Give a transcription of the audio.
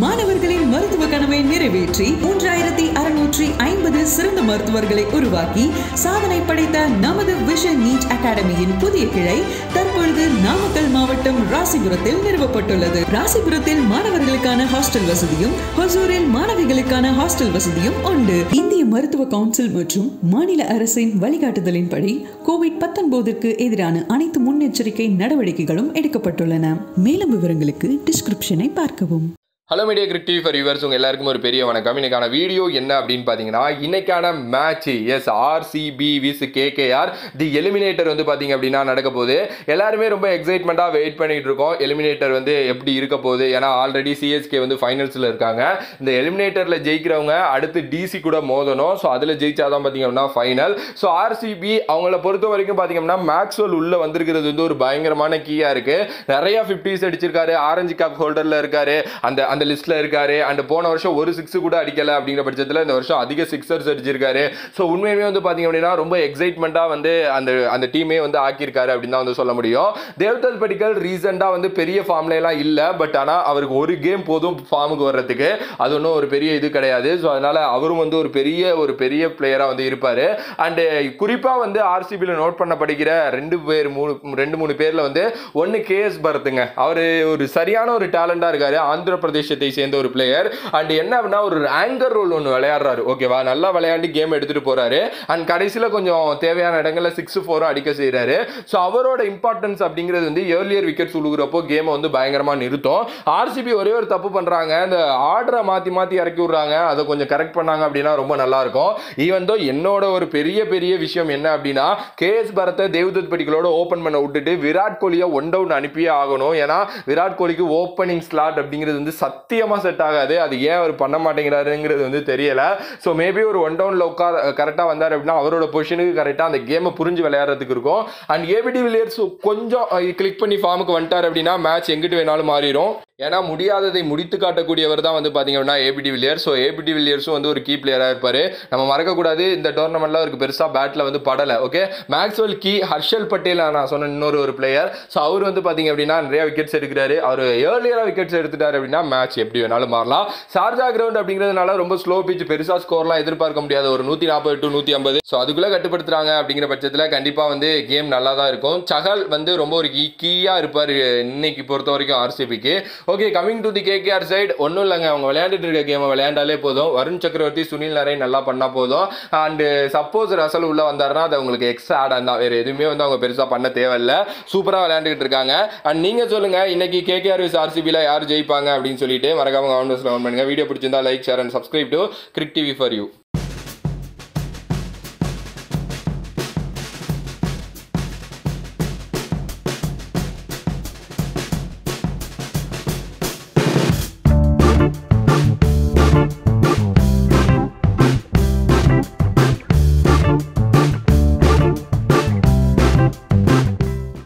மாணவர்களின் மருத்துவ கனவை நிறைவேற்றி 3650 சிறந்த மருத்துவர்களை உருவாக்கி சாதனை படைத்த நமது விஷன் நீட் அகாடமியின் புதிய கிளை தற்பொழுது நாமக்கல் மாவட்டம் ராசிபுரத்தில் நிறுவப்பட்டுள்ளது. ராசிபுரத்தில் மாணவர்களுக்கான ஹாஸ்டல் வசதியும் ஹொசூரில் மாணவிகளுக்கான ஹாஸ்டல் வசதியும் உண்டு. இந்திய மருத்துவ கவுன்சில் மற்றும் மாநில அரசின் வழிகாட்டுதலின்படி கோவிட்-19ற்கு எதிரான அனைத்து முன்னெச்சரிக்கை நடவடிக்கைகளும் எடுக்கப்பட்டுள்ளன. மேலும் விவரங்களுக்கு டிஸ்கிரிப்ஷனை பார்க்கவும். ஹலோ மீடியா கிரிப்டி வியூவர்ஸ், உங்கள் எல்லாருக்கும் ஒரு பெரிய வணக்கம். இன்றைக்கான வீடியோ என்ன அப்படின்னு பார்த்தீங்கன்னா, இன்றைக்கான match RCB vs KKR the eliminator வந்து பார்த்தீங்க அப்படின்னா நடக்க போகுது. எல்லாருமே ரொம்ப எக்ஸைட்மெண்ட்டாக வெயிட் பண்ணிகிட்டு இருக்கோம். எலிமினேட்டர் வந்து எப்படி இருக்க போகுது, ஏன்னா ஆல்ரெடி CSK வந்து ஃபைனல்ஸில் இருக்காங்க. இந்த எலிமினேட்டரில் ஜெயிக்கிறவங்க அடுத்து DC கூட மோதணும். ஸோ அதில் ஜெயிச்சாதான் பார்த்திங்க அப்படின்னா ஃபைனல். ஸோ RCB அவங்கள பொறுத்த வரைக்கும் பார்த்திங்க அப்படின்னா மேக்ஸ்வெல் உள்ளே வந்திருக்கிறது வந்து ஒரு பயங்கரமான கீயாக இருக்குது. நிறையா 50s அடிச்சிருக்காரு, ஆரஞ்சு கப் ஹோல்டரில் இருக்கார், அந்த லிஸ்ட்ல இருக்காரு. அண்ட் போன வருஷம் ஒரு 6 கூட அடிக்கல அப்படிங்கிற பட்சத்தில் இந்த வருஷம் அதிக 6ers அடிச்சிருக்காரு. ஸோ உண்மையுமே வந்து பார்த்தீங்க அப்படின்னா ரொம்ப எக்ஸைட்மெண்ட்டாக வந்து அந்த டீமே வந்து ஆக்கியிருக்காரு அப்படின்னு தான் வந்து சொல்ல முடியும். தேவ்தல் படிக்கல் ரீசெண்டாக வந்து பெரிய ஃபார்ம்லாம் இல்லை, பட் ஆனால் அவருக்கு ஒரு கேம் போதும் ஃபார்முக்கு வர்றதுக்கு, அது ஒன்றும் ஒரு பெரிய இது கிடையாது. ஸோ அதனால அவரும் வந்து ஒரு பெரிய பிளேயராக வந்து இருப்பார். அண்டு குறிப்பாக வந்து RCBயில் நோட் பண்ண படிக்கிற ரெண்டு மூணு பேரில் வந்து ஒன்று KS பரத்துங்க. அவர் ஒரு சரியான ஒரு டேலண்டாக இருக்காரு, ஆந்திர பிரதேசத்தை சேர்ந்த ஒரு பிளேயர். அண்ட் என்ன அப்படின்னா ஒரு ஆங்கர் ரோல் ஒன்று விளையாடுறாரு, ஓகேவா. நல்லா விளையாண்டு கேம் எடுத்துகிட்டு போகிறாரு. அண்ட் கடைசியில் கொஞ்சம் தேவையான இடங்களில் 6-4 அடிக்க செய்கிறாரு. ஸோ அவரோட இம்பார்ட்டன்ஸ் அப்படிங்கிறது வந்து ஏர்லியர் விக்கெட்ஸ் உழுகிறப்போ கேமை வந்து பயங்கரமாக நிறுத்தும். RCB ஒரே ஒரு தப்பு பண்ணுறாங்க, இந்த ஆர்டரை மாற்றி இறக்கி விட்றாங்க. அதை கொஞ்சம் கரெக்ட் பண்ணாங்க அப்படின்னா ரொம்ப நல்லாயிருக்கும். ஈவன் தோ என்னோட ஒரு பெரிய விஷயம் என்ன அப்படின்னா, KS பரத்தை தேவ்தத் படிகளோட ஓப்பன் பண்ண விட்டுட்டு விராட் கோலியை 1 டவுன் அனுப்பியே ஆகணும். ஏன்னா விராட் கோலிக்கு ஓப்பனிங் ஸ்லாட் அப்படிங்கிறது வந்து சத்தியமா செட் ஆகாது. அது ஏன் அவர் பண்ண மாட்டேங்கிறாருங்கிறது வந்து தெரியல. ஸோ மேபி ஒரு 1 டவுன்ல உட்கார கரெக்டாக வந்தார் அப்படின்னா அவரோட பொசிஷனுக்கு கரெக்டாக அந்த கேமை புரிஞ்சு விளையாடுறதுக்கு இருக்கும். அண்ட் ABD வில்லியர்ஸ் கொஞ்சம் கிளிக் பண்ணி ஃபார்முக்கு வந்துட்டார் அப்படின்னா மேட்ச் எங்கிட்டு வேணாலும் மாறிடும். ஏன்னா முடியாததை முடித்து காட்டக்கூடியவர் தான் வந்து பார்த்தீங்க அப்படின்னா ABD வில்லியர்ஸ். ஸோ ABD வில்லியர்ஸும் வந்து ஒரு கீ பிளேயராக இருப்பார். நம்ம மறக்கக்கூடாது, இந்த டோர்னமெண்ட்டில் அவருக்கு பெருசாக பேட்டில் வந்து படலை, okay. Maxwell key, Harshal Patel நான் சொன்ன இன்னொரு பிளேயர். ஸோ அவர் வந்து பார்த்தீங்க அப்படின்னா நிறையா விக்கெட்ஸ் எடுக்கிறாரு. அவர் ஏர்லியராக விக்கெட்ஸ் எடுத்துட்டார் அப்படின்னா மேட்ச் எப்படி வேணாலும் மாறலாம். சார்ஜா கிரவுண்ட் அப்படிங்கிறதுனால ரொம்ப ஸ்லோ பிச், பெருசாக ஸ்கோர்லாம் எதிர்பார்க்க முடியாது. ஒரு 140 to 150 ஸோ அதுக்குள்ளே கட்டுப்படுத்துகிறாங்க அப்படிங்கிற பட்சத்தில் கண்டிப்பாக வந்து கேம் நல்லா தான் இருக்கும். சஹல் வந்து ரொம்ப ஒரு கீயாக இருப்பார் இன்னைக்கு பொறுத்த வரைக்கும் RCBக்கு. Okay, coming to the KKR side, ஒன்றும் இல்லைங்க. அவங்க விளையாண்டுட்டு இருக்க கேமை விளையாண்டாலே போதும். வருண் சக்கரவர்த்தி, சுனில் நரேன் நல்லா பண்ணால் போதும். அண்டு சப்போஸ் ரசல் உள்ளே வந்தாருன்னா அது அவங்களுக்கு எக்ஸ்ட்ரா ஆடான் தான், வேறு எதுவுமே வந்து அவங்க பெருசாக பண்ண தேவையில்லை. சூப்பராக விளையாண்டுக்கிட்டு இருக்காங்க. அண்ட் நீங்கள் சொல்லுங்கள் இன்னைக்கு KKR விஸ் RCBயில் யார் ஜெயிப்பாங்க அப்படின்னு சொல்லிட்டு மறக்காம கமெண்ட் பாக்ஸில் கமெண்ட் பண்ணுங்கள். வீடியோ பிடிச்சிருந்தா like, share and subscribe to Kirik TV for you.